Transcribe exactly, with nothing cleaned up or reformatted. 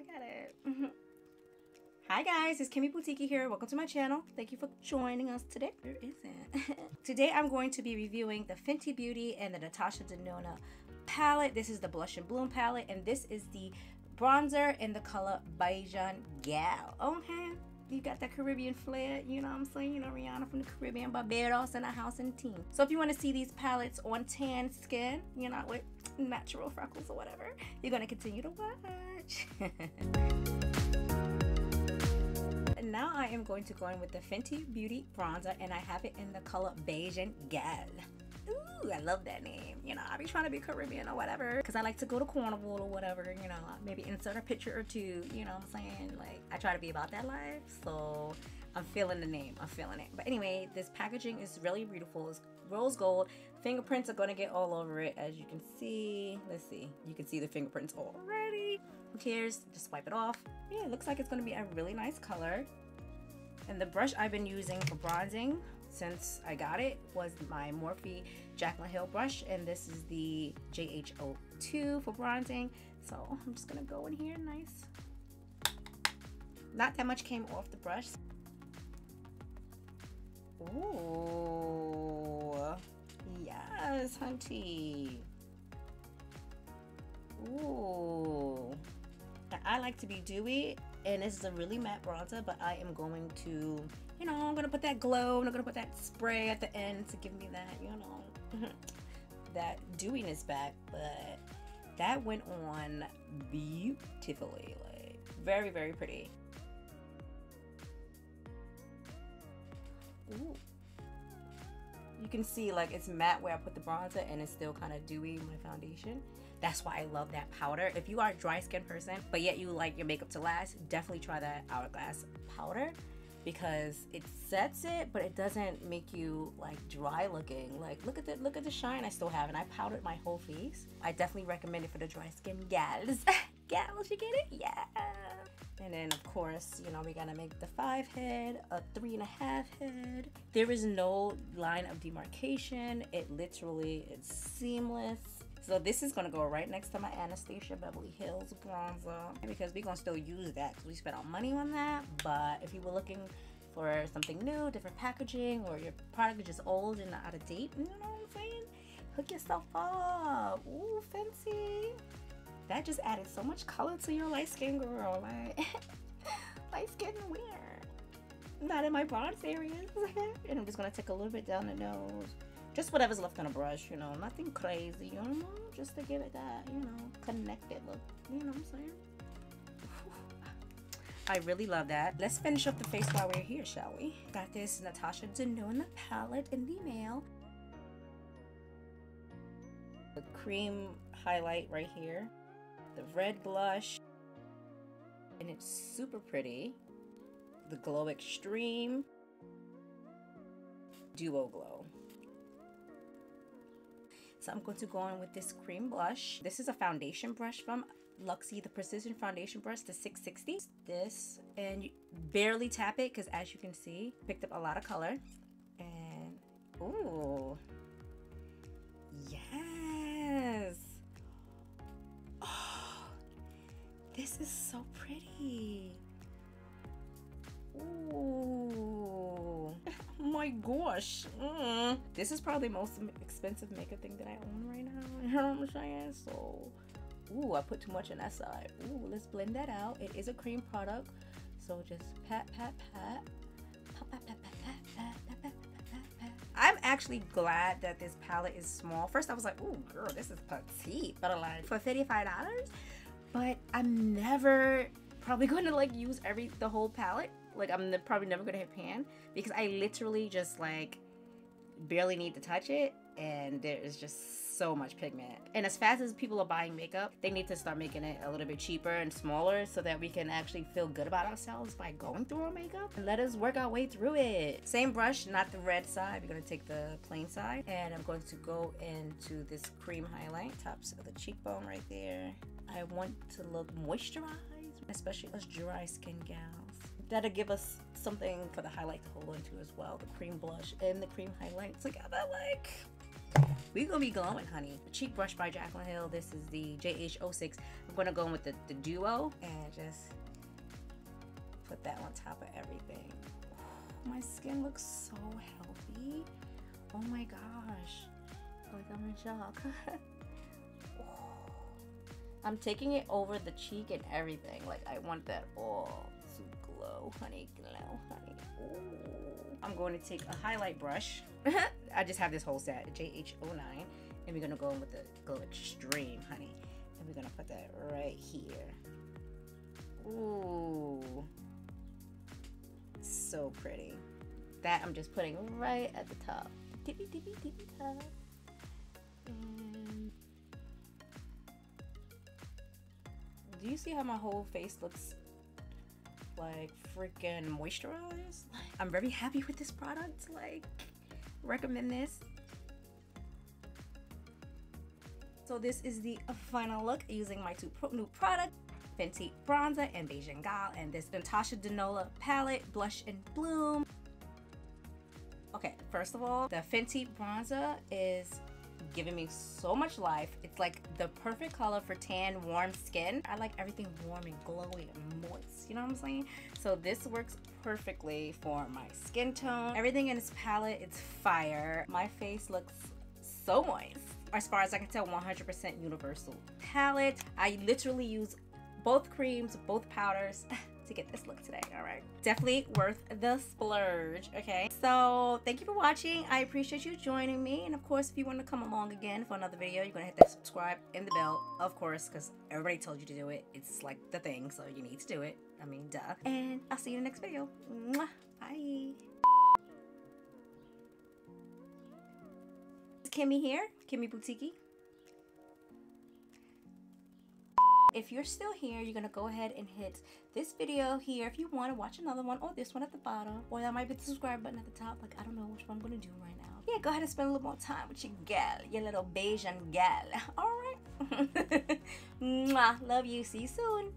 Look at it. Hi guys, it's Kimmy Boutiki here. Welcome to my channel. Thank you for joining us today. Where is it? Today I'm going to be reviewing the Fenty Beauty and the Natasha Denona palette. This is the Blush and Bloom palette, and this is the bronzer in the color Bajan Gyal. Okay, you got that Caribbean flair, you know what I'm saying? You know, Rihanna from the Caribbean, Barbados, and a house and team. So if you want to see these palettes on tan skin, you know, with natural freckles or whatever, you're going to continue to watch. And now I am going to go in with the Fenty Beauty bronzer, and I have it in the color Bajan Gyal. Ooh, I love that name. You know, I be trying to be Caribbean or whatever, because I like to go to Carnival or whatever, you know, maybe insert a picture or two, you know what I'm saying? Like, I try to be about that life, so I'm feeling the name, I'm feeling it. But anyway, this packaging is really beautiful. It's rose gold. Fingerprints are going to get all over it, as you can see. Let's see, you can see the fingerprints already. Who cares? Just wipe it off. Yeah, it looks like it's going to be a really nice color. And the brush I've been using for bronzing since I got it was my Morphe Jaclyn Hill brush, and this is the J H zero two for bronzing. So I'm just gonna go in here nice. Not that much came off the brush. Ooh, yes, hunty. Ooh, now, I like to be dewy, and this is a really matte bronzer, but I am going to, you know, I'm gonna put that glow, and I'm gonna put that spray at the end to give me that, you know, that dewiness back. But that went on beautifully, like very, very pretty. Ooh. You can see like it's matte where I put the bronzer, and it's still kind of dewy with my foundation. That's why I love that powder. If you are a dry skin person, but yet you like your makeup to last, definitely try that Hourglass powder, because it sets it, but it doesn't make you like dry looking. Like look at the look at the shine I still have, and I powdered my whole face. I definitely recommend it for the dry skin gals. Gals, you get it? Yeah. And then of course, you know, we gotta make the five head, a three and a half head. There is no line of demarcation. It literally is seamless. So this is gonna go right next to my Anastasia Beverly Hills bronzer, because we're gonna still use that because we spent our money on that. But if you were looking for something new, different packaging, or your product is just old and out of date, you know what I'm saying? Hook yourself up. Ooh, fancy. That just added so much color to your light skin, girl. Like, light skin where? Not in my bronze areas. And I'm just gonna take a little bit down the nose. Just whatever's left on a brush, you know, nothing crazy, you know, just to give it that, you know, connected look, you know what I'm saying? I really love that. Let's finish up the face while we're here, shall we? Got this Natasha Denona palette in the mail. The cream highlight right here, the red blush, and it's super pretty. The Glow Extreme Duo Glow. So I'm going to go in with this cream blush. This is a foundation brush from Luxie, the Precision Foundation Brush, the six sixty. This, and you barely tap it because as you can see, picked up a lot of color. And, ooh, yes. Oh, this is so pretty. My gosh, mm. This is probably the most expensive makeup thing that I own right now, you know what I'm saying? So ooh, I put too much on that side. Ooh, let's blend that out. It is a cream product, so just pat pat pat. I'm actually glad that this palette is small. First I was like, ooh girl, this is petite, but I'm like, for fifty-five dollars, but I'm never probably going to like use every the whole palette. Like I'm probably never gonna hit pan, because I literally just like barely need to touch it, and there is just so much pigment. And as fast as people are buying makeup, they need to start making it a little bit cheaper and smaller so that we can actually feel good about ourselves by going through our makeup, and let us work our way through it. Same brush, not the red side, we're gonna take the plain side, and I'm going to go into this cream highlight, tops of the cheekbone right there. I want to look moisturized, especially us dry skin gals. That'll give us something for the highlight to hold on to as well. The cream blush and the cream highlight together, like, We're gonna be glowing, honey. Cheek Brush by Jaclyn Hill. This is the J H zero six. I'm gonna go in with the, the duo and just put that on top of everything. Oh, my skin looks so healthy. Oh my gosh. Like, I'm in shock. Oh. I'm taking it over the cheek and everything. Like, I want that all to glow, honey. Glow, honey. Ooh. I'm going to take a highlight brush. I just have this whole set, J H zero nine, and we're gonna go in with the Glow Extreme, honey. And we're gonna put that right here. Ooh, so pretty. That I'm just putting right at the top. Tippy, tippy, tippy top. And do you see how my whole face looks like freaking moisturized? I'm very happy with this product. Like, recommend this. So this is the final look using my two pro new products, Fenty Bronzer and Bajan Gyal, and this Natasha Denona palette, Blush and Bloom. Okay, first of all, the Fenty Bronzer is giving me so much life. It's like the perfect color for tan, warm skin. I like everything warm and glowy and moist, you know what I'm saying? So this works perfectly for my skin tone. Everything in this palette, it's fire. My face looks so moist. As far as I can tell, one hundred percent universal palette. I literally use both creams, both powders to get this look today. All right, definitely worth the splurge. Okay, so thank you for watching. I appreciate you joining me, and of course, if you want to come along again for another video, you're gonna hit that subscribe and the bell, of course, because everybody told you to do it. It's like the thing, so you need to do it. I mean, duh. And I'll see you in the next video. Mwah. Bye. It's Kimmy here, Kimmy Boutiki. If you're still here, you're gonna go ahead and hit this video here if you want to watch another one, or this one at the bottom, or that might be the subscribe button at the top. Like, I don't know which one I'm gonna do right now. Yeah, go ahead and spend a little more time with your gal, your little Bajan Gyal. All right. Mwah. Love you. See you soon.